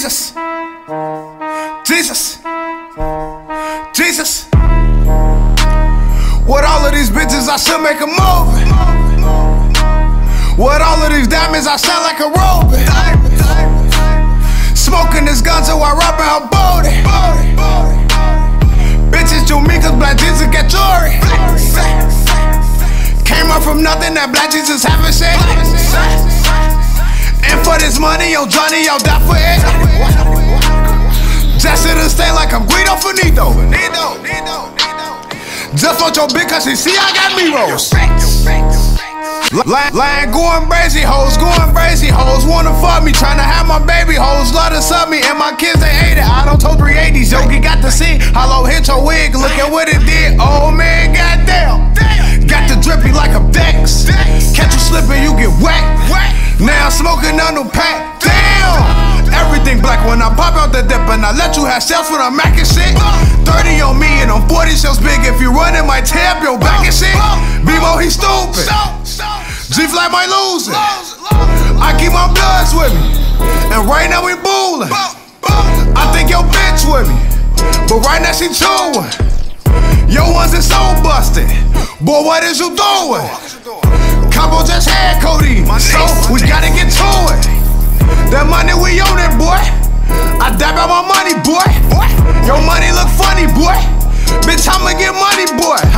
Jesus, Jesus, Jesus. With all of these bitches, I should make a movie. With all of these diamonds, I sound like a robin. Smoking this gun, so I rub her booty. Bitches do me cause BlackJezuss got jewelry. Came up from nothing, that BlackJezuss haven't shit. And for this money, yo Johnny, yo die for it. Just to stay like I'm Guido Finito. Just want your bitch cause she see I got me rolls. Lying, going brazy hoes, going brazy hoes. Wanna fuck me, tryna have my baby hoes. Love to sub me, and my kids they hate it. I don't told 380s, yo, you got to see. Hollow hit your wig, look at what it did. Oh man, goddamn. Got the drippy like a Dex. Catch you slipping, you get whacked. Now I'm smoking on the pack. Damn! Everything black when I pop out the dip, and I let you have shells when I'm macking shit. 30 on me and I'm 40 shells big. If you running my tab, yo back and shit. Bebo, he stupid. G-Fly might lose it. I keep my bloods with me, and right now we booling. I think your bitch with me, but right now she chewing. Yo ones is so busted. Boy, what is you doing? Cabo just had Cody, so we gotta get to it. That money, we own it, boy. I dab out my money, boy. Your money look funny, boy. Bitch, I'ma get money, boy.